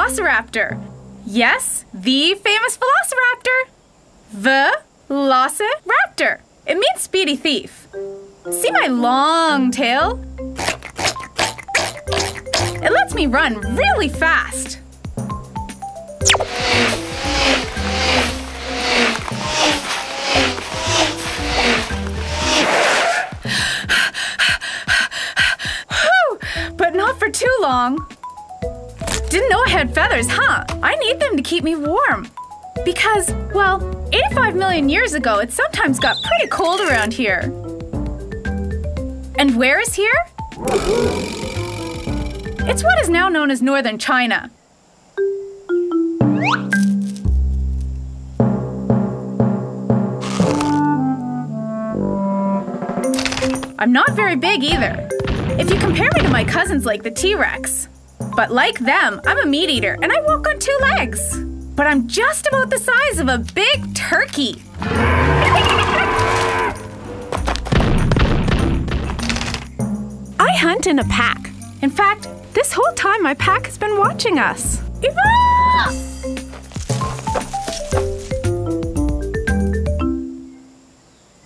velociraptor. Yes, the famous velociraptor. Velociraptor. It means speedy thief. See my long tail? It lets me run really fast. But not for too long. Didn't know I had feathers, huh? I need them to keep me warm. Because, well, 85 million years ago, it sometimes got pretty cold around here. And where is here? It's what is now known as northern China. I'm not very big either. If you compare me to my cousins like the T-Rex. But like them, I'm a meat eater and I walk on two legs. But I'm just about the size of a big turkey. I hunt in a pack. In fact, this whole time my pack has been watching us.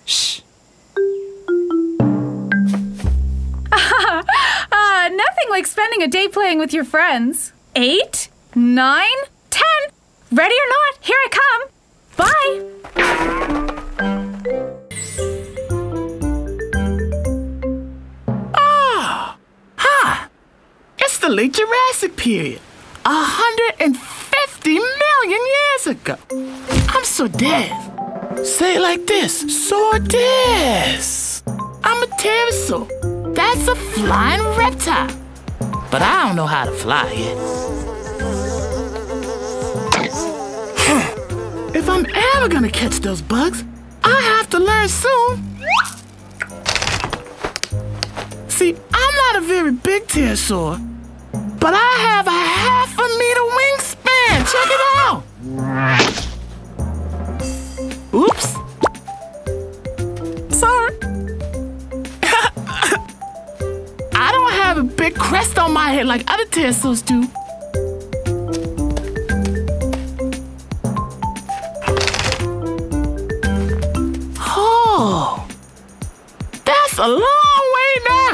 Shh. Nothing like spending a day playing with your friends. 8, 9, 10. Ready or not, here I come. Bye. Oh, huh. It's the late Jurassic period, 150 million years ago. I'm so dead. Say it like this, so this. I'm a pterosaur. That's a flying reptile. But I don't know how to fly yet. If I'm ever gonna catch those bugs, I have to learn soon. See, I'm not a very big pterosaur, but I have a 1/2 meter wingspan. Check it out. Oops. Sorry. I don't have a big crest on my head like other pterosaurs do. That's a long way now.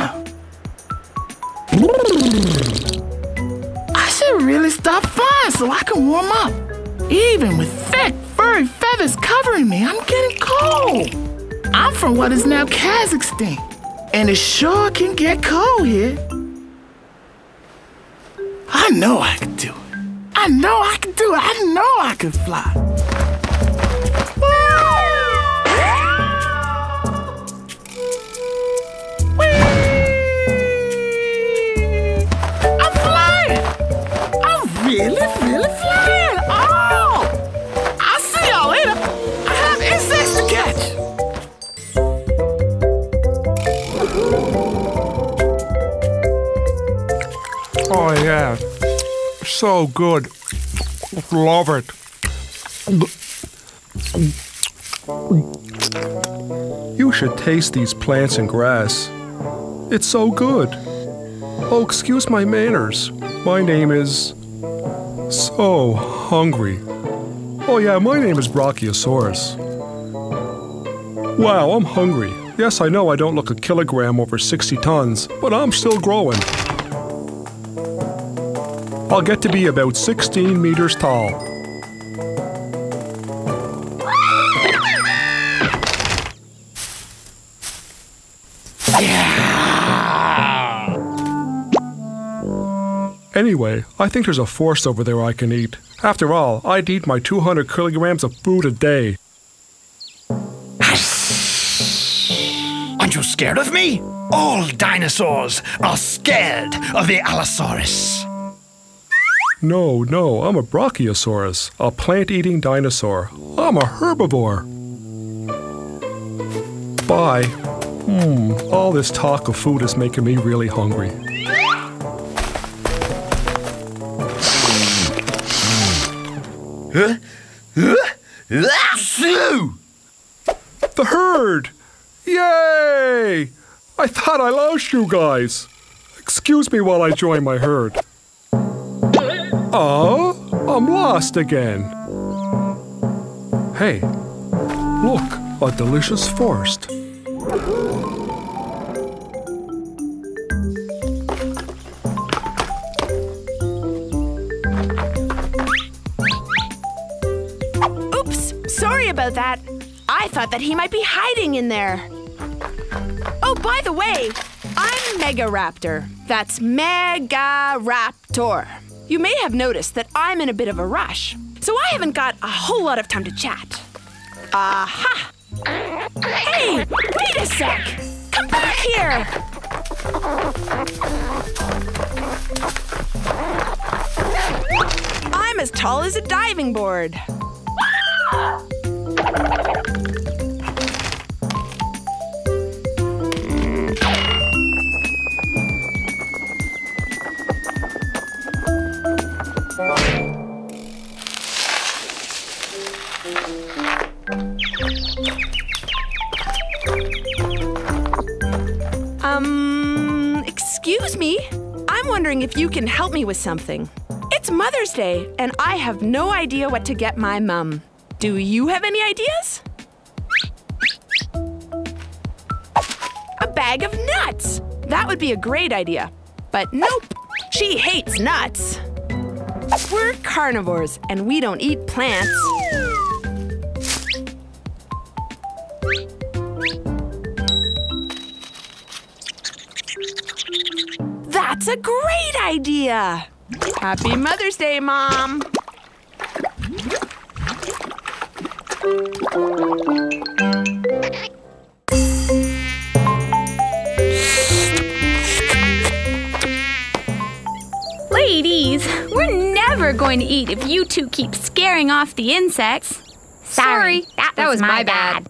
I should really stop flying so I can warm up. Even with thick, furry feathers covering me, I'm getting cold. I'm from what is now Kazakhstan, and it sure can get cold here. I know I can do it. I know I can do it. I know I can fly. Really flying! Oh! I'll see y'all later. I have insects to catch. Oh yeah, so good. Love it. You should taste these plants and grass. It's so good. Oh, excuse my manners. My name is. So hungry. Oh yeah, my name is Brachiosaurus. Wow, I'm hungry. Yes, I know I don't look a kilogram over 60 tons, but I'm still growing. I'll get to be about 16 meters tall. Anyway, I think there's a forest over there I can eat. After all, I'd eat my 200 kilograms of food a day. Aren't you scared of me? All dinosaurs are scared of the Allosaurus. No, I'm a Brachiosaurus, a plant-eating dinosaur. I'm a herbivore. Bye. All this talk of food is making me really hungry. The herd! Yay! I thought I lost you guys. Excuse me while I join my herd. Oh, I'm lost again. Hey, look, a delicious forest. Oops, sorry about that. I thought that he might be hiding in there. Oh, by the way, I'm Mega Raptor. That's Mega Raptor. You may have noticed that I'm in a bit of a rush, so I haven't got a whole lot of time to chat. Aha! Hey, wait a sec! Come back here! I'm as tall as a diving board. Excuse me. I'm wondering if you can help me with something. It's Mother's Day, and I have no idea what to get my mum. Do you have any ideas? A bag of nuts! That would be a great idea. But nope, she hates nuts. We're carnivores, and we don't eat plants. That's a great idea! Happy Mother's Day, Mom! Ladies, we're never going to eat if you two keep scaring off the insects. Sorry, that was my bad.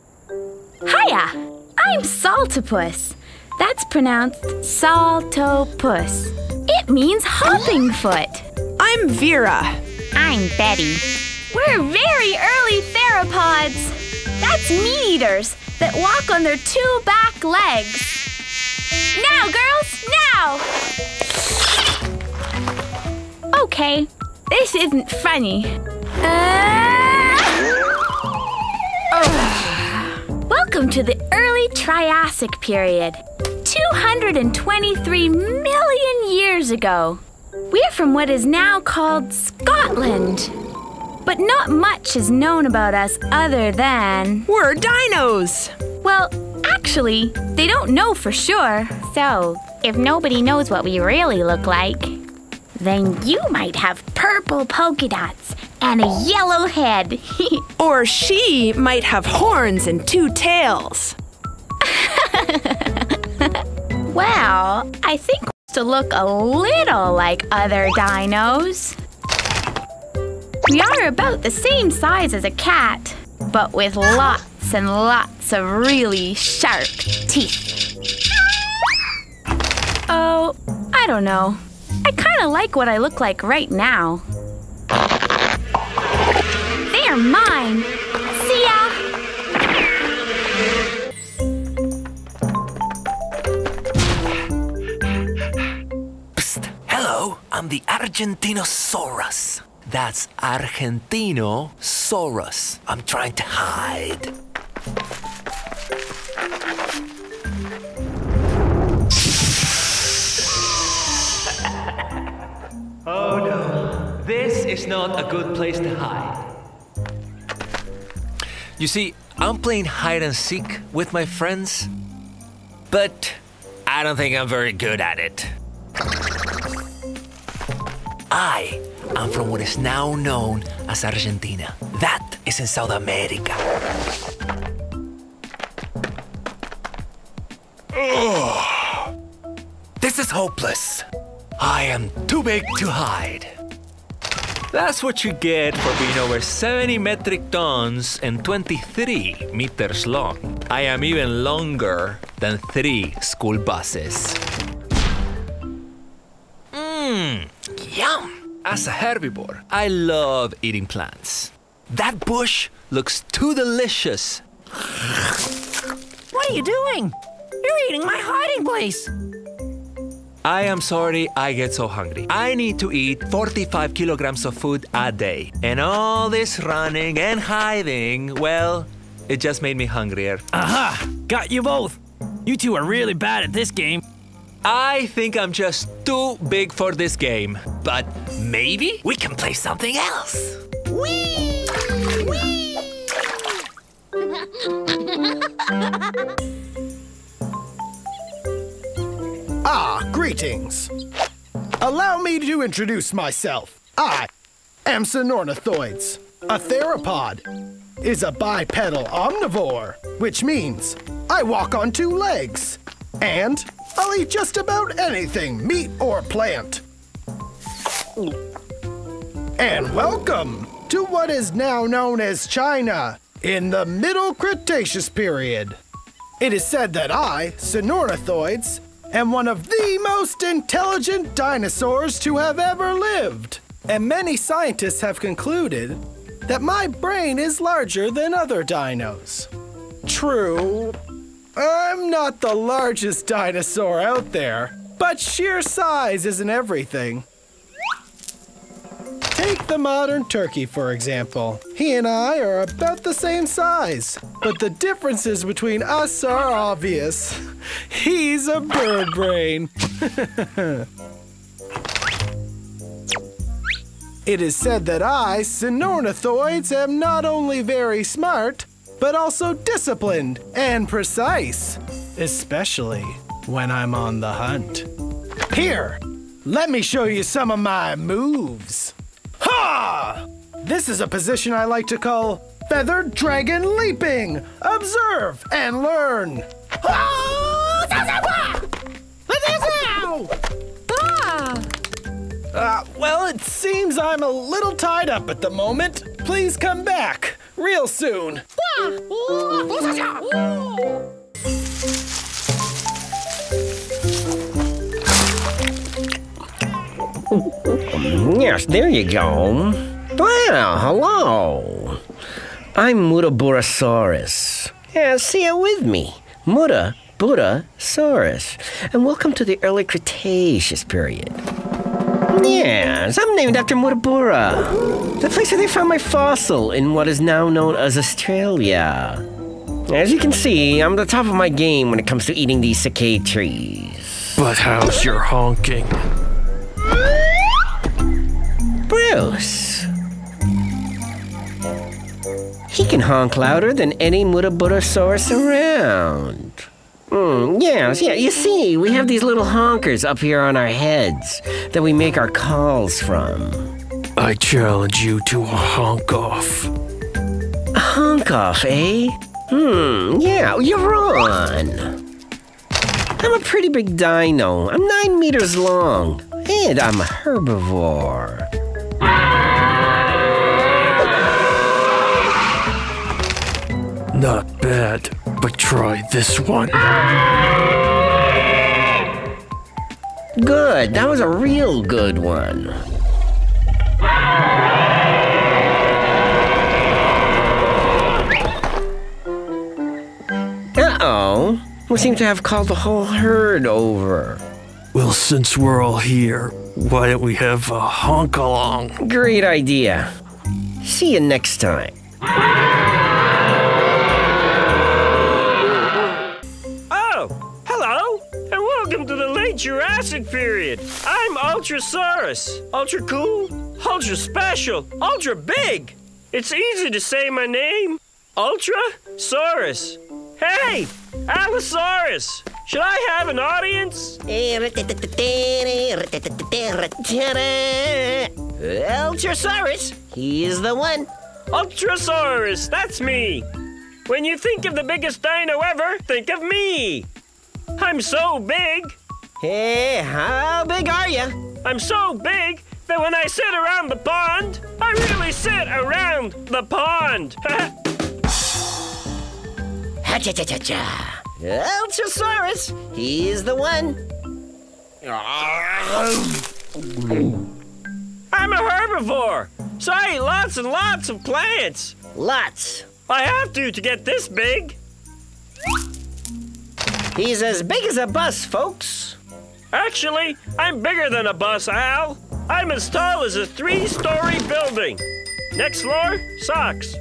Hiya, I'm Saltopus. That's pronounced Saltopus. It means hopping foot. I'm Vera. I'm Betty. We're very early theropods. That's meat-eaters that walk on their two back legs. Now, girls, now! Okay, this isn't funny. Welcome to the early Triassic period. 223 million years ago. We're from what is now called Scotland. But not much is known about us other than... we're dinos! Well, actually, they don't know for sure. So, if nobody knows what we really look like, then you might have purple polka dots and a yellow head. Or she might have horns and two tails. Well, I think we used to look a little like other dinos. We are about the same size as a cat, but with lots and lots of really sharp teeth. Oh, I don't know. I kind of like what I look like right now. They're mine. See ya! I'm the Argentinosaurus. That's Argentinosaurus. I'm trying to hide. Oh no, this is not a good place to hide. You see, I'm playing hide and seek with my friends, but I don't think I'm very good at it. I am from what is now known as Argentina. That is in South America. Ugh. This is hopeless. I am too big to hide. That's what you get for being over 70 metric tons and 23 meters long. I am even longer than 3 school buses. Yum! As a herbivore, I love eating plants. That bush looks too delicious. What are you doing? You're eating my hiding place. I am sorry I get so hungry. I need to eat 45 kilograms of food a day. And all this running and hiding, well, it just made me hungrier. Aha! Got you both! You two are really bad at this game. I think I'm just too big for this game. But maybe we can play something else. Whee! Whee! Ah, greetings. Allow me to introduce myself. I am Sinornithoides. A theropod is a bipedal omnivore, which means I walk on two legs. And I'll eat just about anything, meat or plant. And welcome to what is now known as China in the Middle Cretaceous period. It is said that I, Sinornithoides, am one of the most intelligent dinosaurs to have ever lived. And many scientists have concluded that my brain is larger than other dinos. True. I'm not the largest dinosaur out there, but sheer size isn't everything. Take the modern turkey, for example. He and I are about the same size, but the differences between us are obvious. He's a bird brain. It is said that I, Sinornithoides, am not only very smart, but also disciplined and precise, especially when I'm on the hunt. Here, let me show you some of my moves. Ha! This is a position I like to call feathered dragon leaping. Observe and learn. Well, it seems I'm a little tied up at the moment. Please come back real soon. Yes, there you go. Well, hello. I'm Muttaburrasaurus. Yeah, see it with me. Muttaburrasaurus. And welcome to the early Cretaceous period. Yes, I'm named after Muttabura, the place where they found my fossil in what is now known as Australia. As you can see, I'm at the top of my game when it comes to eating these cicada trees. But how's your honking? Bruce. He can honk louder than any Muttaburrasaurus around. Yeah, you see, we have these little honkers up here on our heads that we make our calls from. I challenge you to a honk-off. A honk-off, eh? Yeah, you're on. I'm a pretty big dino. I'm 9 meters long, and I'm a herbivore. Not bad, but try this one. Good, that was a real good one. Uh-oh, we seem to have called the whole herd over. Well, since we're all here, why don't we have a honk-along? Great idea. See you next time. Jurassic period. I'm Ultrasaurus. Ultra cool, ultra special, ultra big. It's easy to say my name. Ultrasaurus. Hey, Allosaurus. Should I have an audience? Ultrasaurus. He's the one. Ultrasaurus, that's me. When you think of the biggest dino ever, think of me. I'm so big. Hey, how big are you? I'm so big that when I sit around the pond, I really sit around the pond. Ha-cha-cha-cha-cha. Ultrasaurus, he's the one. I'm a herbivore, so I eat lots and lots of plants. Lots. I have to get this big. He's as big as a bus, folks. Actually, I'm bigger than a bus, Al. I'm as tall as a three-story building. Next floor, socks.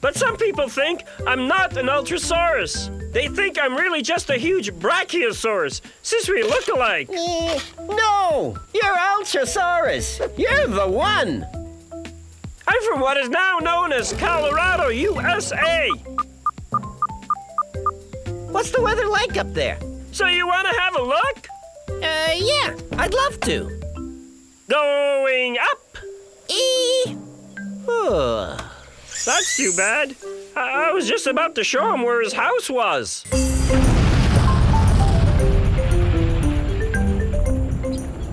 But some people think I'm not an Ultrasaurus. They think I'm really just a huge Brachiosaurus, since we look alike. No, you're Ultrasaurus. You're the one. I'm from what is now known as Colorado, USA. What's the weather like up there? So you want to have a look? Yeah, I'd love to. Going up. That's too bad. I was just about to show him where his house was.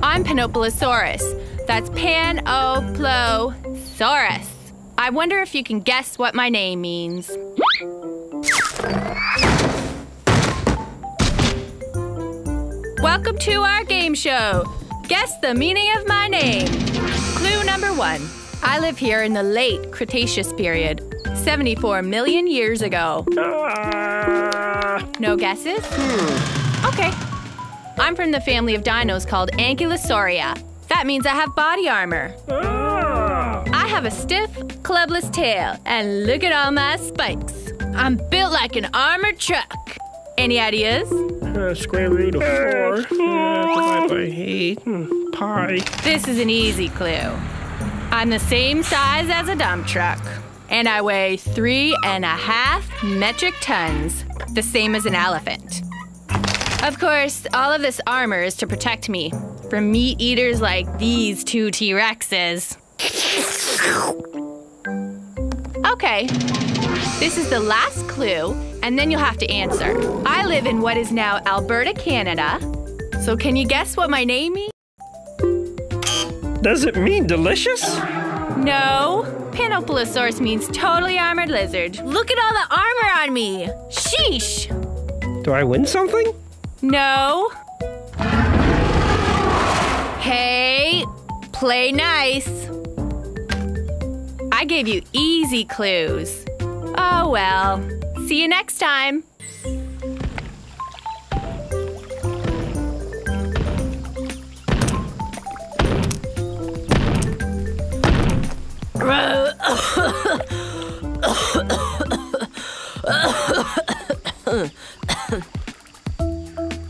I'm Panoplosaurus. That's Panoplosaurus. I wonder if you can guess what my name means. Welcome to our game show. Guess the meaning of my name. Clue number 1. I live here in the late Cretaceous period, 74 million years ago. No guesses? Okay. I'm from the family of dinos called Ankylosauria. That means I have body armor. I have a stiff, clubless tail, and look at all my spikes. I'm built like an armored truck. Any ideas? Square root of 4 divided by 8 pi. This is an easy clue. I'm the same size as a dump truck, and I weigh 3.5 metric tons, the same as an elephant. Of course, all of this armor is to protect me from meat eaters like these two T-Rexes. Okay, this is the last clue, and then you'll have to answer. I live in what is now Alberta, Canada, so can you guess what my name means? Does it mean delicious? No. Panoplosaurus means totally armored lizard. Look at all the armor on me. Sheesh. Do I win something? No. Hey, play nice. I gave you easy clues. Oh, well. See you next time.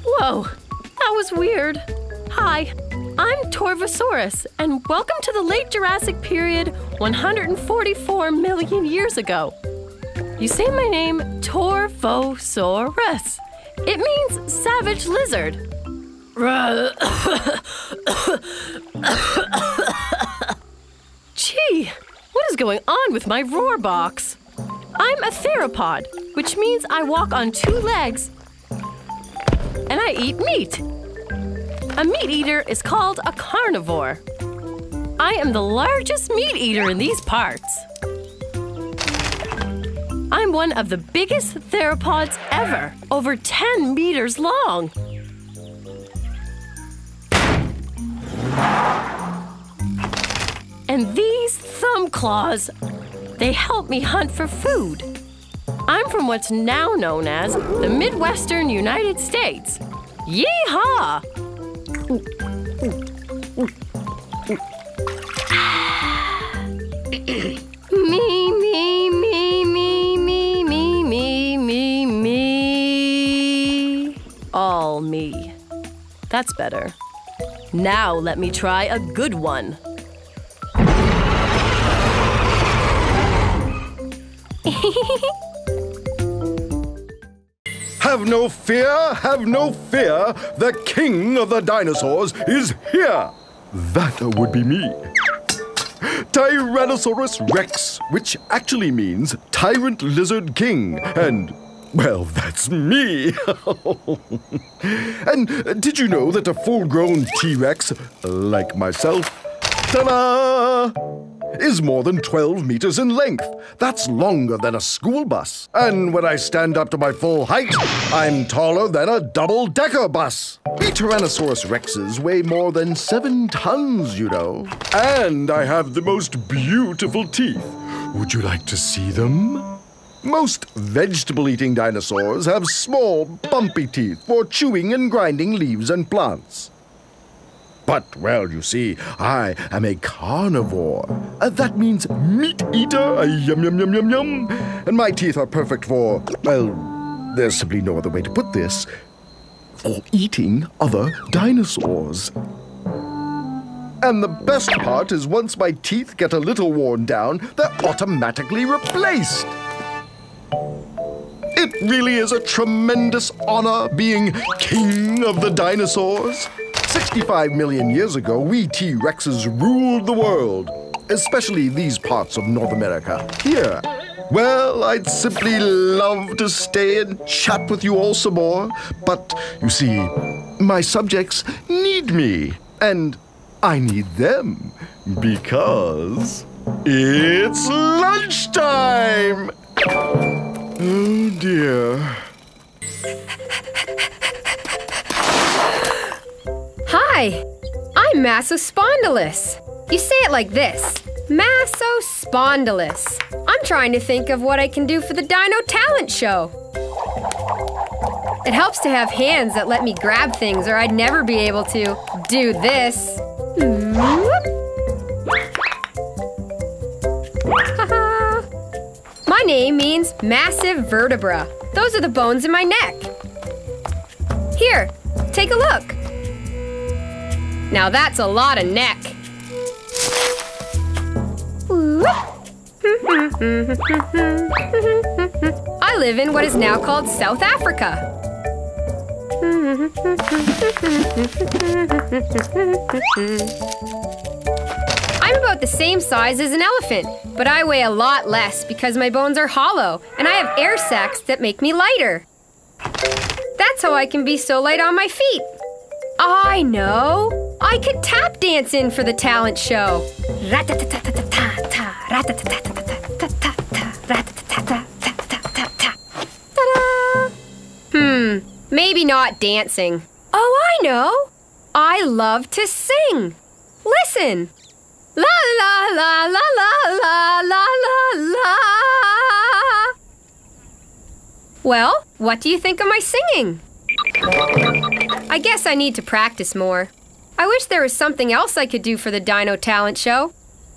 Whoa, that was weird. Hi, I'm Torvosaurus, and welcome to the late Jurassic period 144 million years ago. You say my name, Torvosaurus. It means savage lizard. Gee, what is going on with my roar box? I'm a theropod, which means I walk on 2 legs and I eat meat. A meat eater is called a carnivore. I am the largest meat eater in these parts. I'm one of the biggest theropods ever, over 10 meters long. And these thumb claws, they help me hunt for food. I'm from what's now known as the Midwestern United States. Yee-haw! Me, me, me, me, me, me, me, me, me. All me. That's better. Now let me try a good one. Have no fear, have no fear. The king of the dinosaurs is here. That would be me. Tyrannosaurus Rex, which actually means tyrant lizard king. And, well, that's me. And did you know that a full-grown T-Rex, like myself, ta-da, is more than 12 meters in length. That's longer than a school bus. And when I stand up to my full height, I'm taller than a double-decker bus. The Tyrannosaurus Rexes weigh more than 7 tons, you know. And I have the most beautiful teeth. Would you like to see them? Most vegetable-eating dinosaurs have small, bumpy teeth for chewing and grinding leaves and plants. But, well, you see, I am a carnivore. That means meat eater, yum, yum, yum, yum, yum. And my teeth are perfect for, well, there's simply no other way to put this, for eating other dinosaurs. And the best part is once my teeth get a little worn down, they're automatically replaced. It really is a tremendous honor being king of the dinosaurs. 65 million years ago, we T-Rexes ruled the world, especially these parts of North America. Here, well, I'd simply love to stay and chat with you all some more, but you see, my subjects need me, and I need them because it's lunchtime! Oh dear. Hi, I'm Massospondylus. You say it like this, Massospondylus. I'm trying to think of what I can do for the Dino Talent Show. It helps to have hands that let me grab things or I'd never be able to do this. My name means massive vertebra. Those are the bones in my neck. Here, take a look. Now that's a lot of neck. I live in what is now called South Africa. I'm about the same size as an elephant, but I weigh a lot less because my bones are hollow and I have air sacs that make me lighter. That's how I can be so light on my feet. I know! I could tap dance in for the talent show. Maybe not dancing. Oh, I know! I love to sing. Listen. La la la la la la la la la. Well, what do you think of my singing? I guess I need to practice more. I wish there was something else I could do for the Dino Talent Show.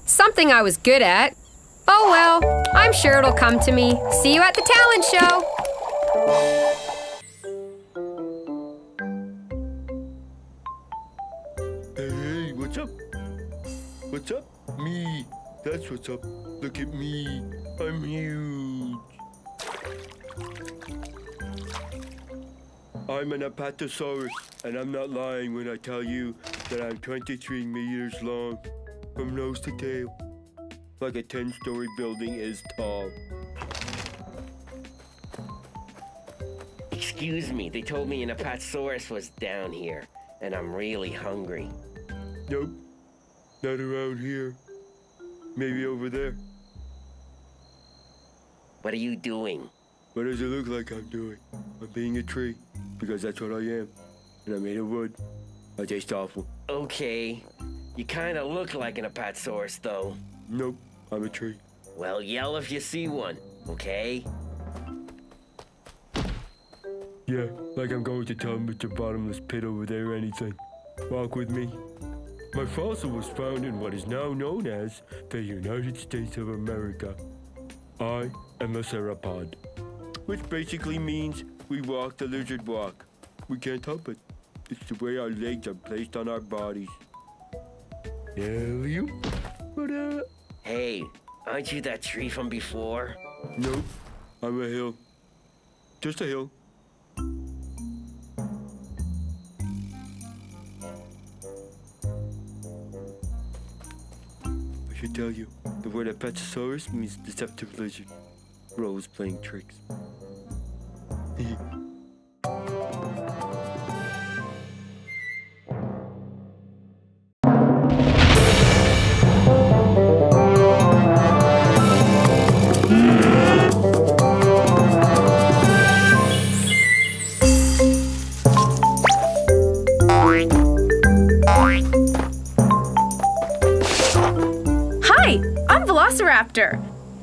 Something I was good at. Oh well, I'm sure it'll come to me. See you at the talent show! What's up? Me. That's what's up. Look at me. I'm huge. I'm an Apatosaurus, and I'm not lying when I tell you that I'm 23 meters long, from nose to tail, like a 10-story building is tall. Excuse me, they told me an Apatosaurus was down here, and I'm really hungry. Nope. Not around here. Maybe over there. What are you doing? What does it look like I'm doing? I'm being a tree, because that's what I am. And I'm made of wood. I taste awful. Okay. You kinda look like an Apatosaurus, though. Nope. I'm a tree. Well, yell if you see one, okay? Yeah, like I'm going to tell him it's a bottomless pit over there or anything. Walk with me. My fossil was found in what is now known as the United States of America. I am a sauropod, which basically means we walk the lizard walk. We can't help it. It's the way our legs are placed on our bodies. Tell you? Hey, aren't you that tree from before? Nope, I'm a hill. Just a hill. I should tell you, the word Apatosaurus means deceptive lizard. We're always playing tricks.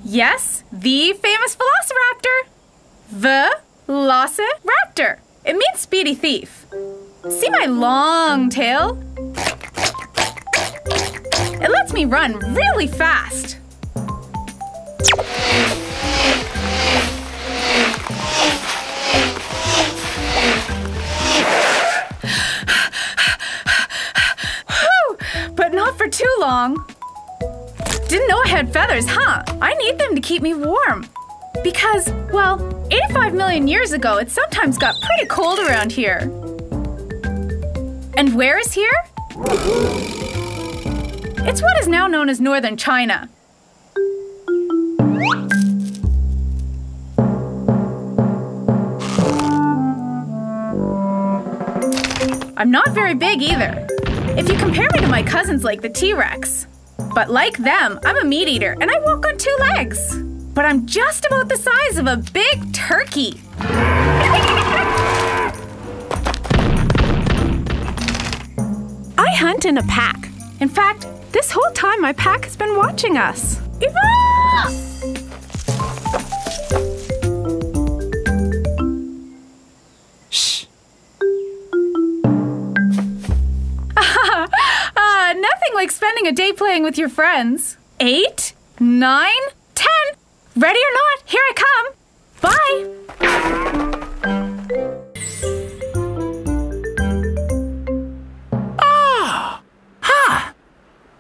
Yes, the famous velociraptor. Velociraptor. It means speedy thief. See my long tail? It lets me run really fast. But not for too long. Didn't know I had feathers, huh? I need them to keep me warm. Because, well, 85 million years ago, it sometimes got pretty cold around here. And where is here? It's what is now known as northern China. I'm not very big either. If you compare me to my cousins like the T-Rex. But like them, I'm a meat eater and I walk on two legs. But I'm just about the size of a big turkey. I hunt in a pack. In fact, this whole time my pack has been watching us. Eva! Shh. Nothing like spending a day playing with your friends. 8, 9, 10. Ready or not, here I come. Bye. Oh, huh.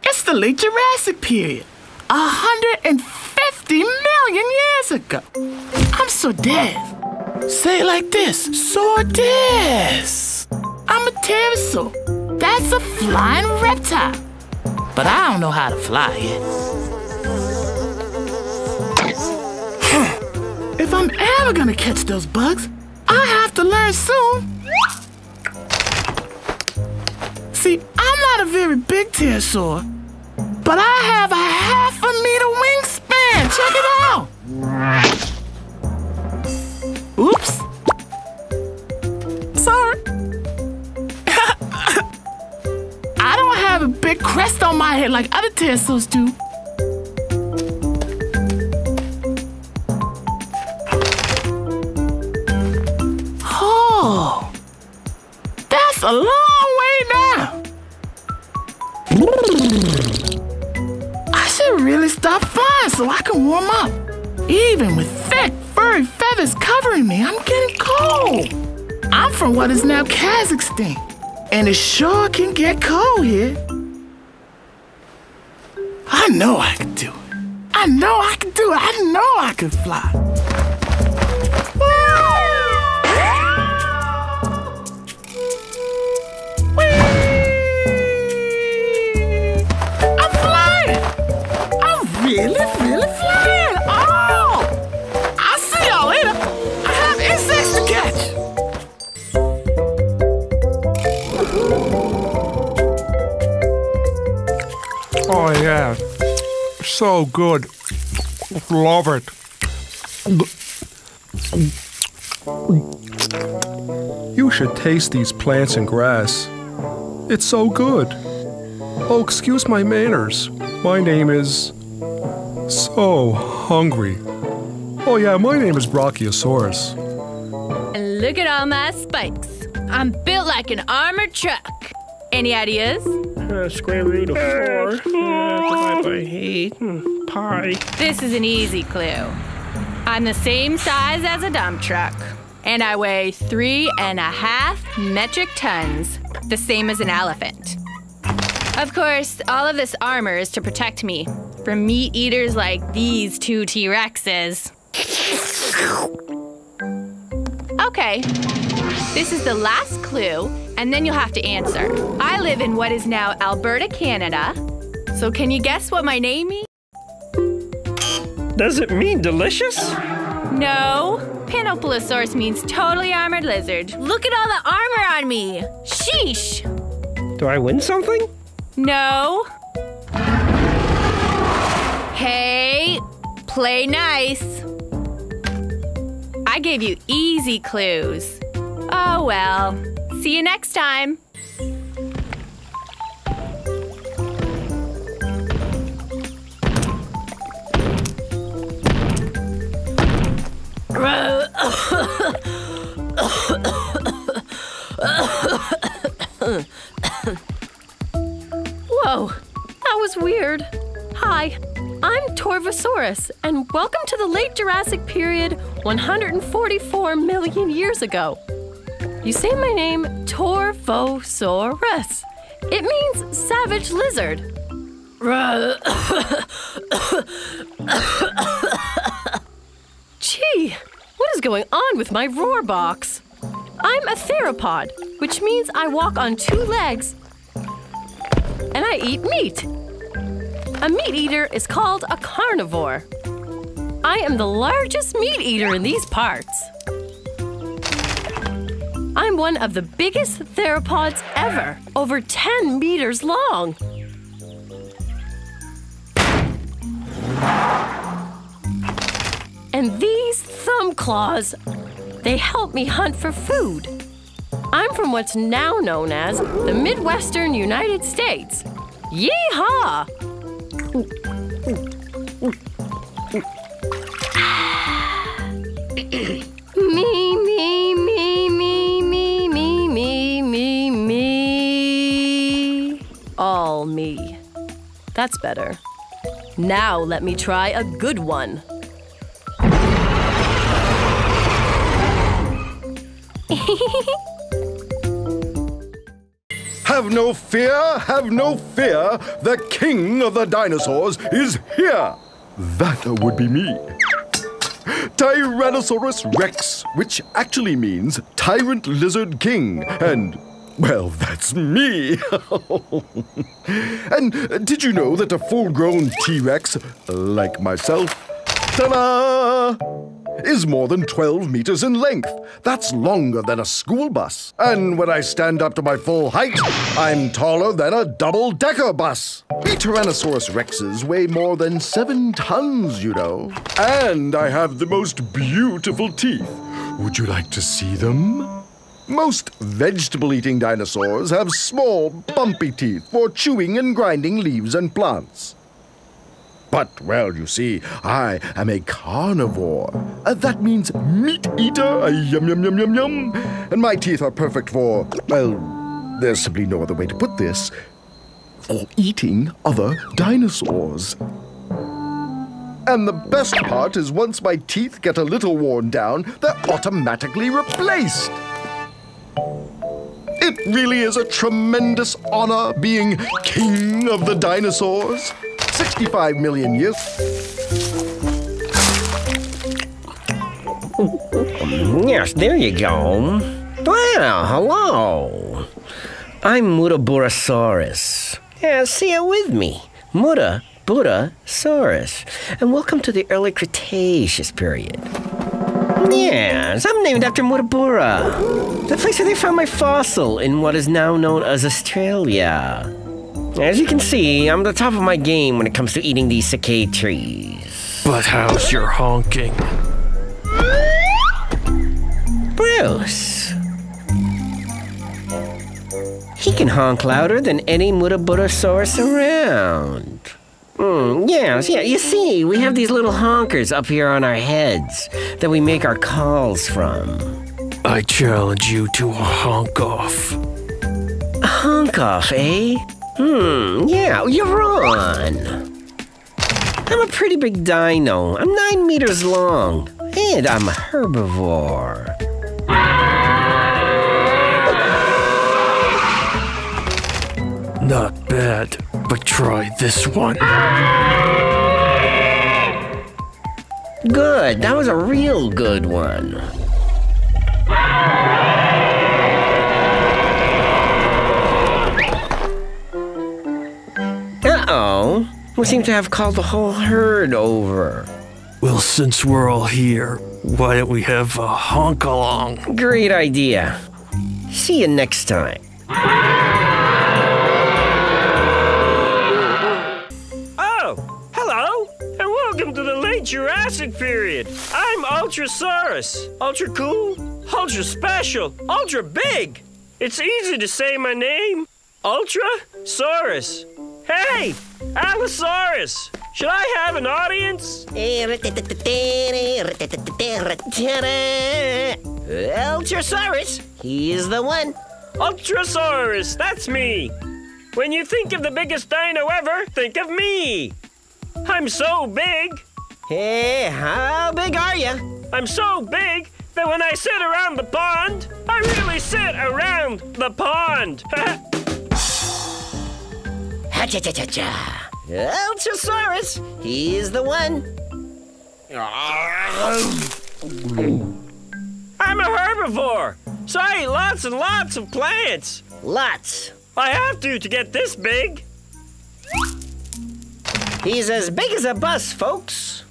It's the late Jurassic period, 150 million years ago. I'm so dead. Say it like this, so dead. I'm a pterosaur. That's a flying reptile. But I don't know how to fly yet. If I'm ever gonna catch those bugs, I have to learn soon. See, I'm not a very big pterosaur, but I have a 1/2 meter wingspan. Check it out. Oops. Sorry. I don't have a big crest on my head like other pterosaurs do. A long way now. I should really stop flying so I can warm up. Even with thick, furry feathers covering me, I'm getting cold. I'm from what is now Kazakhstan, and it sure can get cold here. I know I can do it. I know I can do it. I know I can fly. Really flying! Oh! I'll see y'all later. I have insects to catch. Oh yeah, so good. Love it. You should taste these plants and grass. It's so good. Oh, excuse my manners. My name is. So hungry. Oh yeah, my name is Brachiosaurus. And look at all my spikes. I'm built like an armored truck. Any ideas? Square root of 4. Divided by 8. Pi. This is an easy clue. I'm the same size as a dump truck. And I weigh 3.5 metric tons. The same as an elephant. Of course, all of this armor is to protect me from meat eaters like these two T-Rexes. Okay, this is the last clue, and then you'll have to answer. I live in what is now Alberta, Canada. So can you guess what my name means? Does it mean delicious? No. Panoplosaurus means totally armored lizard. Look at all the armor on me. Sheesh. Do I win something? No. Hey, play nice. I gave you easy clues. Oh well, see you next time. Whoa, that was weird. Hi, I'm Torvosaurus, and welcome to the late Jurassic period 144 million years ago. You say my name, Torvosaurus. It means savage lizard. Gee, what is going on with my roar box? I'm a theropod, which means I walk on two legs and I eat meat. A meat eater is called a carnivore. I am the largest meat eater in these parts. I'm one of the biggest theropods ever, over 10 meters long. And these thumb claws, they help me hunt for food. I'm from what's now known as the Midwestern United States. Yeehaw! All me. That's better. Now let me try a good one. Have no fear, the king of the dinosaurs is here. That would be me. Tyrannosaurus Rex, which actually means tyrant lizard king, and, well, that's me. And did you know that a full-grown T-Rex, like myself, ta-da, is more than 12 meters in length. That's longer than a school bus. And when I stand up to my full height, I'm taller than a double-decker bus. The Tyrannosaurus Rexes weigh more than 7 tons, you know. And I have the most beautiful teeth. Would you like to see them? Most vegetable-eating dinosaurs have small, bumpy teeth for chewing and grinding leaves and plants. But, well, you see, I am a carnivore. That means meat eater, yum, yum, yum, yum, yum. And my teeth are perfect for, well, there's simply no other way to put this, for eating other dinosaurs. And the best part is once my teeth get a little worn down, they're automatically replaced. It really is a tremendous honor being king of the dinosaurs. 65 million years. Yes, there you go. Well, hello. I'm Muttaburrasaurus. Yeah, say it with me. Muttaburrasaurus. And welcome to the early Cretaceous period. Yes, I'm named after Muttaburra, the place where they found my fossil in what is now known as Australia. As you can see, I'm at the top of my game when it comes to eating these cicada trees. But how's your honking? Bruce. He can honk louder than any Muttaburrasaurus around. Yes, you see, we have these little honkers up here on our heads that we make our calls from. I challenge you to a honk-off. A honk-off, eh? Yeah, you're on. I'm a pretty big dino. I'm 9 meters long, and I'm a herbivore. Not bad, but try this one. Good, that was a real good one. Uh-oh, we seem to have called the whole herd over. Well, since we're all here, why don't we have a honk-along? Great idea. See you next time. Oh, hello, and welcome to the late Jurassic period. I'm Ultrasaurus. Ultra cool, ultra special, ultra big. It's easy to say my name, Ultrasaurus. Hey, Allosaurus, should I have an audience? Ultrasaurus, he's the one. Ultrasaurus, that's me. When you think of the biggest dino ever, think of me. I'm so big. Hey, how big are you? I'm so big that when I sit around the pond, I really sit around the pond. Ha-cha-cha-cha-cha. Ultrasaurus, he's the one. I'm a herbivore, so I eat lots and lots of plants. Lots. I have to get this big. He's as big as a bus, folks.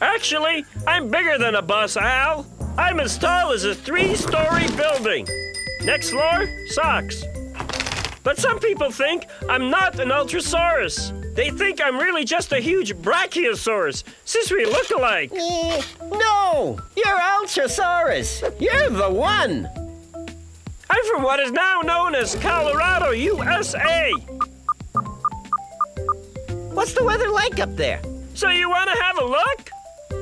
Actually, I'm bigger than a bus, Al. I'm as tall as a 3-story building. Next floor, socks. But some people think I'm not an Ultrasaurus. They think I'm really just a huge Brachiosaurus, since we look alike. No, you're Ultrasaurus. You're the one. I'm from what is now known as Colorado, USA. What's the weather like up there? So you want to have a look?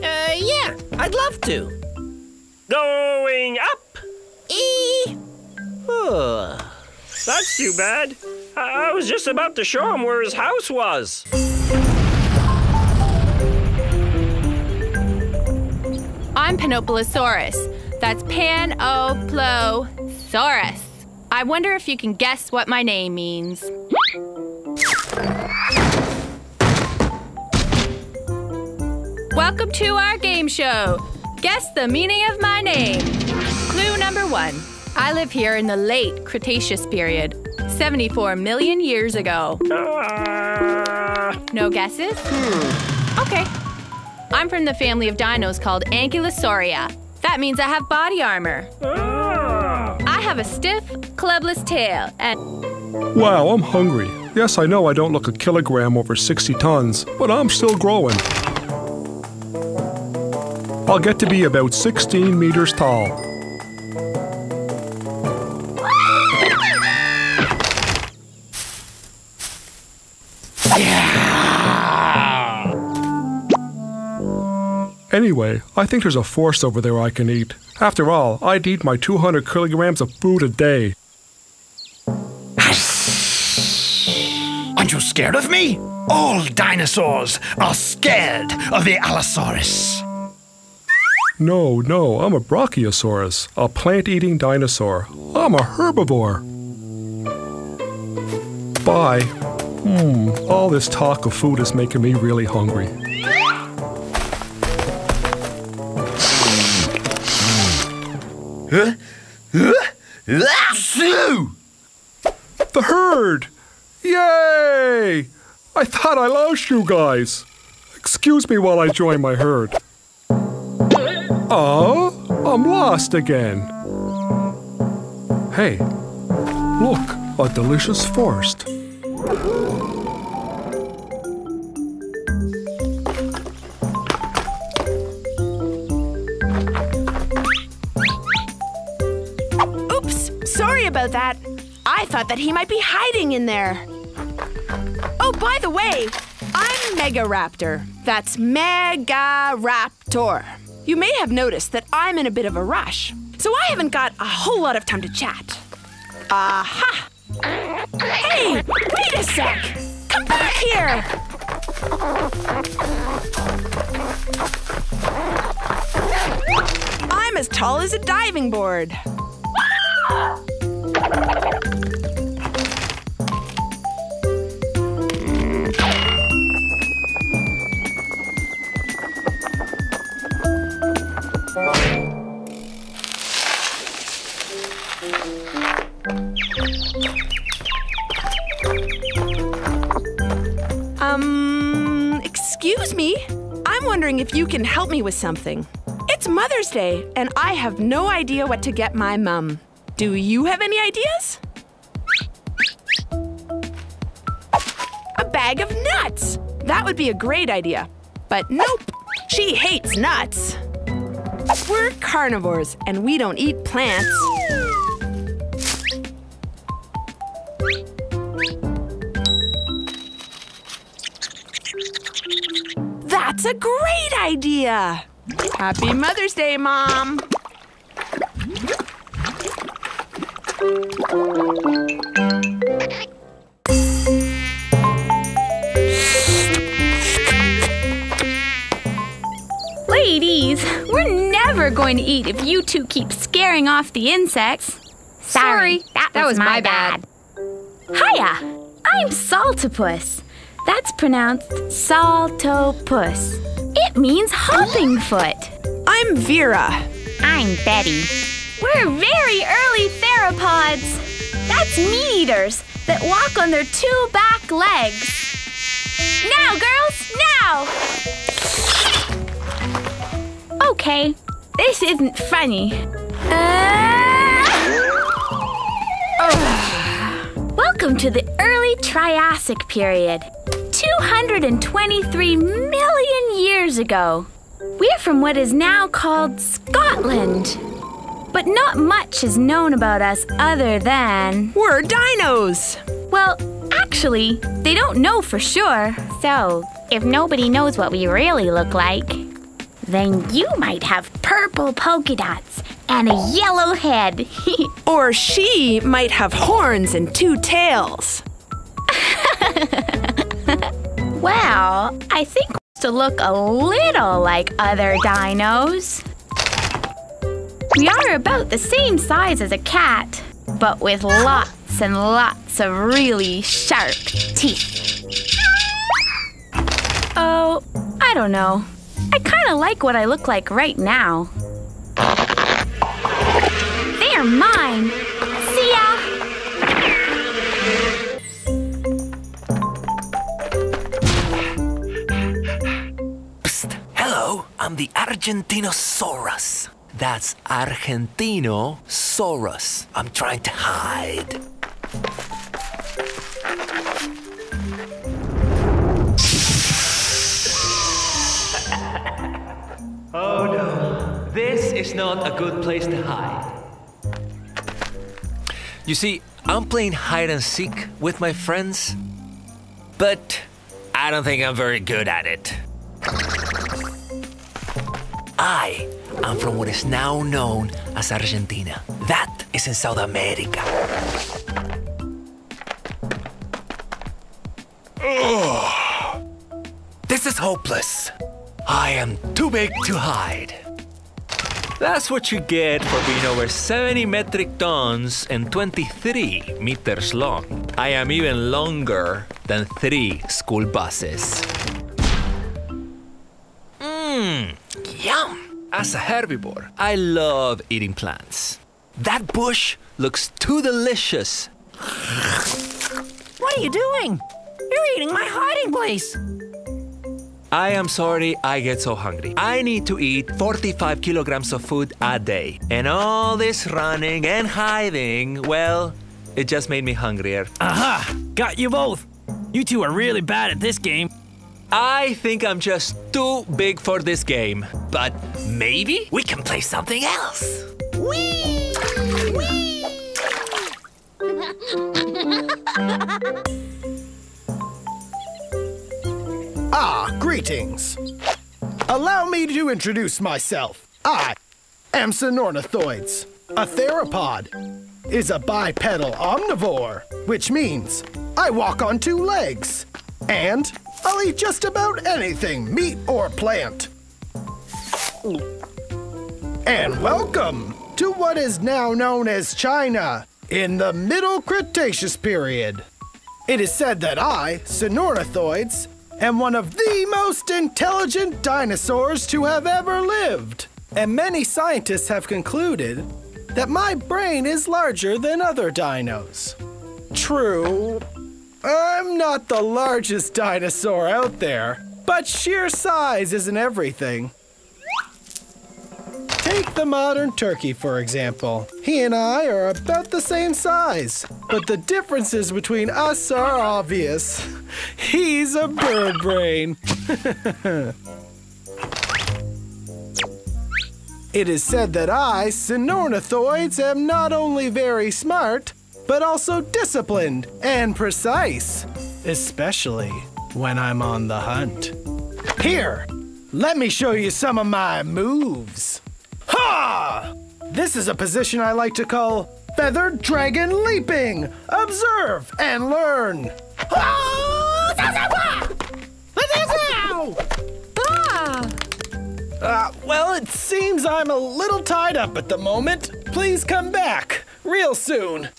Yeah, I'd love to. Going up. That's too bad. I was just about to show him where his house was. I'm Panoplosaurus. That's Panoplosaurus. I wonder if you can guess what my name means. Welcome to our game show. Guess the meaning of my name. Clue number 1. I live here in the late Cretaceous period, 74 million years ago. No guesses? Okay. I'm from the family of dinos called Ankylosauria. That means I have body armor. I have a stiff, clubless tail and... Wow, I'm hungry. Yes, I know I don't look a kilogram over 60 tons, but I'm still growing. I'll get to be about 16 meters tall. Anyway, I think there's a forest over there I can eat. After all, I'd eat my 200 kilograms of food a day. Aren't you scared of me? All dinosaurs are scared of the Allosaurus. No, I'm a Brachiosaurus, a plant-eating dinosaur. I'm a herbivore. Bye. All this talk of food is making me really hungry. The herd! Yay! I thought I lost you guys. Excuse me while I join my herd. Oh, I'm lost again. Hey, look, a delicious forest. About that. I thought that he might be hiding in there. Oh, by the way, I'm Mega Raptor. That's Mega Raptor. You may have noticed that I'm in a bit of a rush, so I haven't got a whole lot of time to chat. Aha! Hey, wait a sec! Come back here! I'm as tall as a diving board. Excuse me. I'm wondering if you can help me with something. It's Mother's Day, and I have no idea what to get my mum. Do you have any ideas? A bag of nuts! That would be a great idea. But nope, she hates nuts. We're carnivores, and we don't eat plants. That's a great idea! Happy Mother's Day, Mom! never going to eat if you two keep scaring off the insects. Sorry, that was my bad. Hiya, I'm Saltopus. That's pronounced Saltopus. It means hopping foot. I'm Vera. I'm Betty. We're very early theropods. That's meat-eaters that walk on their two back legs. Now, girls, now! Okay, this isn't funny. Welcome to the early Triassic period, 223 million years ago. We're from what is now called Scotland. But not much is known about us other than... we're dinos! Well, actually, they don't know for sure. So, if nobody knows what we really look like, then you might have purple polka dots and a yellow head. Or she might have horns and two tails. Well, I think we used to look a little like other dinos. We are about the same size as a cat, but with lots and lots of really sharp teeth. Oh, I don't know. I kind of like what I look like right now. They're mine. See ya! Psst! Hello, I'm the Argentinosaurus. That's Argentinosaurus. I'm trying to hide. Oh no, this is not a good place to hide. You see, I'm playing hide and seek with my friends, but I don't think I'm very good at it. I'm from what is now known as Argentina. That is in South America. Ugh. This is hopeless. I am too big to hide. That's what you get for being over 70 metric tons and 23 meters long. I am even longer than 3 school buses. Yum! As a herbivore, I love eating plants. That bush looks too delicious. What are you doing? You're eating my hiding place. I am sorry I get so hungry. I need to eat 45 kilograms of food a day. And all this running and hiding, well, it just made me hungrier. Aha! Got you both. You two are really bad at this game. I think I'm just too big for this game, but maybe we can play something else. Whee! Whee! Greetings. Allow me to introduce myself. I am Sinornithoides. A theropod is a bipedal omnivore, which means I walk on two legs, and I'll eat just about anything, meat or plant. And welcome to what is now known as China in the Middle Cretaceous period. It is said that I, Sinornithoides, am one of the most intelligent dinosaurs to have ever lived. And many scientists have concluded that my brain is larger than other dinos. True. I'm not the largest dinosaur out there, but sheer size isn't everything. Take the modern turkey, for example. He and I are about the same size, but the differences between us are obvious. He's a bird brain. It is said that I, Sinornithoides, am not only very smart, but also disciplined and precise, especially when I'm on the hunt. Here, let me show you some of my moves. Ha! This is a position I like to call feathered dragon leaping. Observe and learn. Ah! Well, Well, it seems I'm a little tied up at the moment. Please come back real soon.